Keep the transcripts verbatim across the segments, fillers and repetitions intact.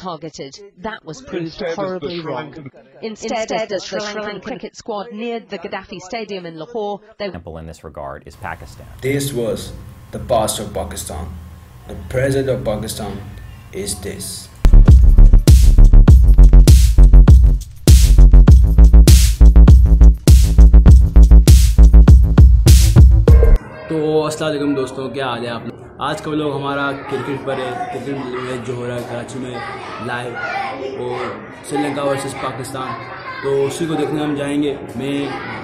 targeted. That was proved horribly wrong. Instead, as the Sri Lankan cricket squad neared the Gaddafi Stadium in Lahore, the example in this regard is Pakistan. This was the past of Pakistan. The present of Pakistan is this. तो अस्सलाम वालेकुम दोस्तों, क्या हाल है आप लोग। आज का व्लॉग हमारा क्रिकेट पर है। क्रिकेट मैच जो हो रहा है कराची में लाइव, और श्रीलंका वर्सेस पाकिस्तान, तो उसी को देखने हम जाएंगे। मैं,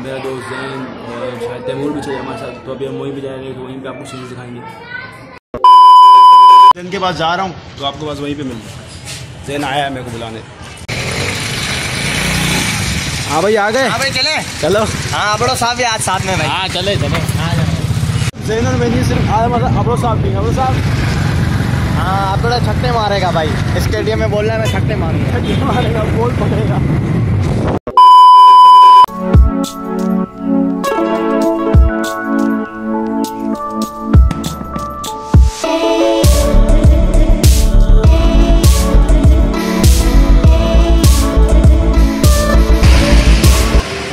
मेरा दोस्त जैन और शायद तैमूर भी चले हमारे साथ। तो अभी हम वहीं पर जाएंगे, तो वहीं पर आपको चीज़ें दिखाएंगे। जैन के पास जा रहा हूँ, तो आपको पास वहीं पर मिल जाए। जैन आया है मेरे को बुलाने। हाँ भाई, आ गए। हाँ भाई, चले चलो। हाँ, अब्रो साहब भी आज साथ में। हाँ चले चले। जैन और मेंजी सिर्फ आया, मतलब अब्रो साहब नहीं। अब्रो साहब, हाँ आप थोड़ा छक्के मारेगा भाई। स्टेडियम में बोल रहा है, मैं छक्के मारूंगा। छक्के मारेगा, बोल पड़ेगा।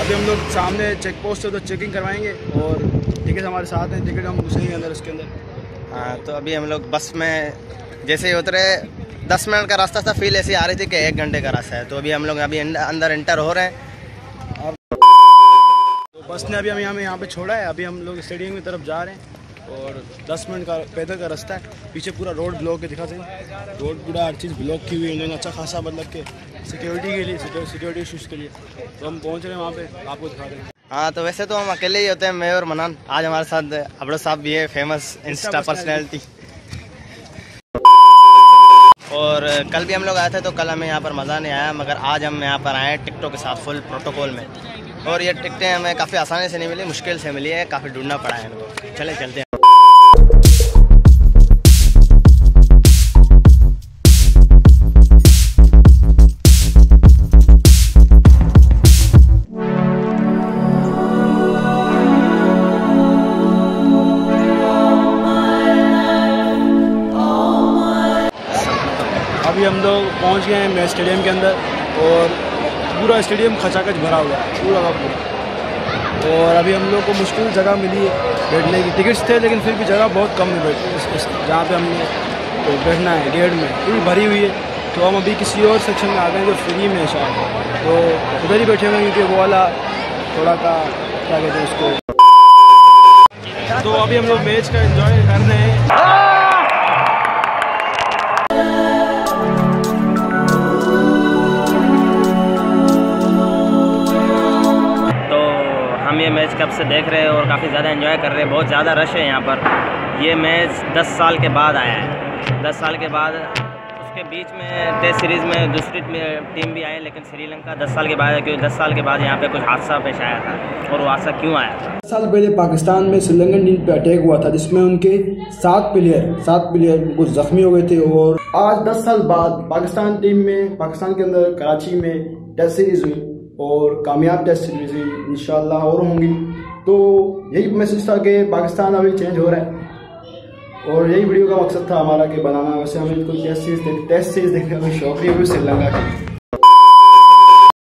अभी हम लोग सामने चेक पोस्ट है, तो चेकिंग करवाएंगे। और टिकट हमारे साथ हैं, टिकट हम घुसेंगे अंदर उसके अंदर। हाँ, तो अभी हम लोग बस में जैसे ही उतरे, दस मिनट का रास्ता था, फील ऐसी आ रही थी कि एक घंटे का रास्ता है। तो अभी हम लोग अभी अंदर इंटर हो रहे हैं। और तो बस ने अभी हमें हमें यहाँ पे छोड़ा है। अभी हम लोग स्टेडियम की तरफ जा रहे हैं, और दस मिनट का पैदल का रास्ता है। पीछे पूरा रोड ब्लॉक है, दिखा देंगे। रोड पूरा हर चीज़ ब्लॉक की हुई है, अच्छा खासा, मतलब के सिक्योरिटी के लिए, सिक्योरिटी इशूज़ के लिए। तो हम पहुँच रहे हैं वहाँ पर, आपको दिखा देंगे। हाँ, तो वैसे तो हम अकेले ही होते हैं, मैं और मनान। आज हमारे साथ अब्रो साहब भी है, फेमस इंस्टा पर्सनैलिटी। और कल भी हम लोग आए थे, तो कल हमें यहाँ पर मज़ा नहीं आया, मगर आज हम यहाँ पर आए टिकटों के साथ, फुल प्रोटोकॉल में। और ये टिकटें हमें काफ़ी आसानी से नहीं मिली, मुश्किल से मिली है, काफ़ी ढूंढना पड़ा है हमको। चले चलते हैं। हम लोग पहुंच गए हैं स्टेडियम के अंदर, और पूरा स्टेडियम खचाखच भरा हुआ है, पूरा का पूरा। और अभी हम लोग को मुश्किल जगह मिली है बैठने की। टिकट्स थे, लेकिन फिर भी जगह बहुत कम मिल रही है जहाँ पे हमने तो बैठना है। गेट में पूरी भरी हुई है, तो हम अभी किसी और सेक्शन में आ गए हैं जो फ्री में है शायद, तो उधर ही बैठे हुए, क्योंकि वो वाला थोड़ा सा क्या कहते हैं उसको। तो अभी हम लोग मैच का इन्जॉय कर रहे हैं। ये मैच कब से देख रहे हैं, और काफ़ी ज़्यादा एंजॉय कर रहे हैं। बहुत ज़्यादा रश है यहाँ पर। ये मैच दस साल के बाद आया है, दस साल के बाद। उसके बीच में टेस्ट सीरीज़ में दूसरी टीम भी आई, लेकिन श्रीलंका दस साल के बाद है, क्योंकि दस साल के बाद यहाँ पे कुछ हादसा पेश आया था। और वो हादसा क्यों आया था? दस साल पहले पाकिस्तान में श्रीलंकन टीम पर अटैक हुआ था, जिसमें उनके सात प्लेयर सात प्लेयर कुछ जख्मी हो गए थे। और आज दस साल बाद पाकिस्तान टीम में, पाकिस्तान के अंदर कराची में टेस्ट सीरीज़ हुई, और कामयाब टेस्ट सीरीज इंशाल्लाह और होंगी। तो यही मैसेज था कि पाकिस्तान अभी चेंज हो रहा है, और यही वीडियो का मकसद था हमारा कि बनाना। वैसे हमें कोई टेस्ट सीरीज टेस्ट सीरीज देखने का कोई शौक नहीं है श्रीलंका की।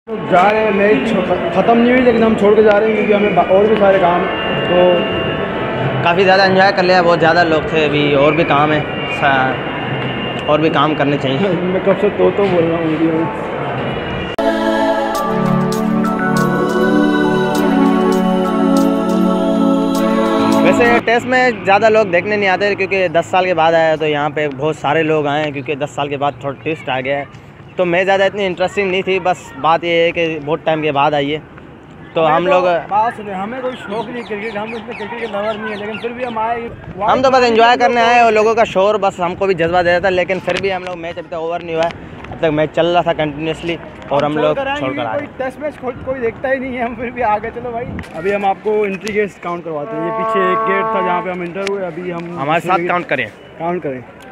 तो जा रहे हैं, मैच ख़त्म नहीं हुई, लेकिन हम छोड़ के जा रहे हैं, क्योंकि हमें और भी सारे काम। तो काफ़ी ज़्यादा इन्जॉय कर लिया, बहुत ज़्यादा लोग थे, अभी और भी काम है, और भी काम करने चाहिए। मैं कब से तो तो बोल रहा हूँ वीडियो में। वैसे टेस्ट में ज़्यादा लोग देखने नहीं आते, क्योंकि दस साल के बाद आया है, तो यहाँ पे बहुत सारे लोग आए हैं, क्योंकि दस साल के बाद थोड़ा टेस्ट आ गया है। तो मैं ज़्यादा इतनी इंटरेस्टिंग नहीं थी, बस बात ये है कि बहुत टाइम के बाद आई है। तो हम लोग, हमें कोई शौक नहीं क्रिकेट, हम उसमें क्रिकेट के लवर नहीं है, लेकिन फिर भी हम आए। हम तो बस एंजॉय करने आए, और लोगों का शोर बस हमको भी जज्बा दे रहा था। लेकिन फिर भी हम लोग, मैच अभी तक ओवर नहीं हुआ है, अब तक मैच चल रहा था कंटिन्यूसली, और हम लोग छोड़कर आए। टेस्ट मैच कोई देखता ही नहीं है, हम फिर भी आगे। चलो भाई, अभी हम आपको एंट्री गेट काउंट करवाते हैं। ये पीछे एक गेट था जहाँ पे हम इंटर हुए, अभी हम हमारे साथ काउंट करें काउंट करें